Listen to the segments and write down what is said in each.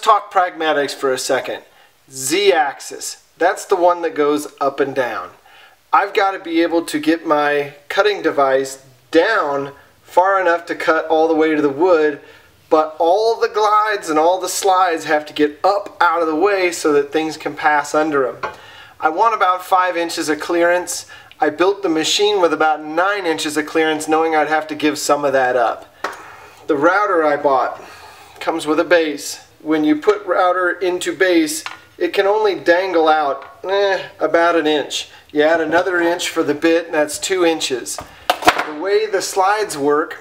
let's talk pragmatics for a second. Z axis, that's the one that goes up and down. I've got to be able to get my cutting device down far enough to cut all the way to the wood, but all the glides and all the slides have to get up out of the way so that things can pass under them. I want about 5 inches of clearance. I built the machine with about 9 inches of clearance, knowing I'd have to give some of that up. The router I bought comes with a base. When you put router into base, it can only dangle out about an inch. You add another inch for the bit, and that's 2 inches. The way the slides work,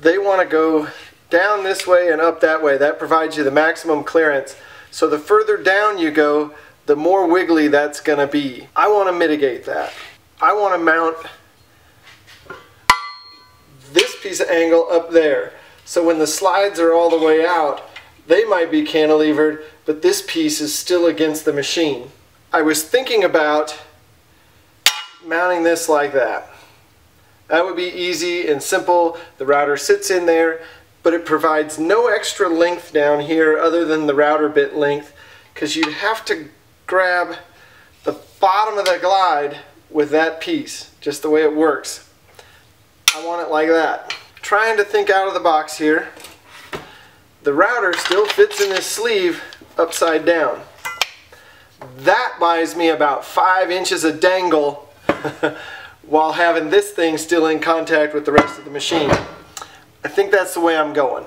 they want to go down this way and up that way. That provides you the maximum clearance. So the further down you go, the more wiggly that's going to be. I want to mitigate that. I want to mount this piece of angle up there. So when the slides are all the way out, they might be cantilevered, but this piece is still against the machine. I was thinking about mounting this like that. That would be easy and simple. The router sits in there, but it provides no extra length down here other than the router bit length, because you'd have to grab the bottom of the glide with that piece, just the way it works. I want it like that. Trying to think out of the box here. The router still fits in this sleeve upside down. That buys me about 5 inches of dangle while having this thing still in contact with the rest of the machine. I think that's the way I'm going.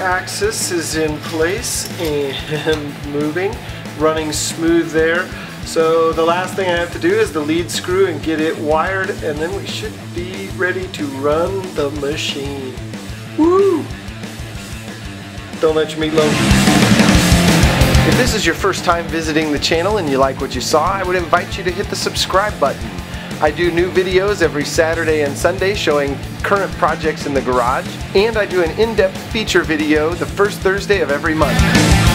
Axis is in place and moving, running smooth there. So the last thing I have to do is the lead screw and get it wired, and then we should be ready to run the machine. Woo! Don't let your meat loaf. If this is your first time visiting the channel and you like what you saw, I would invite you to hit the subscribe button. I do new videos every Saturday and Sunday showing current projects in the garage, and I do an in-depth feature video the first Thursday of every month.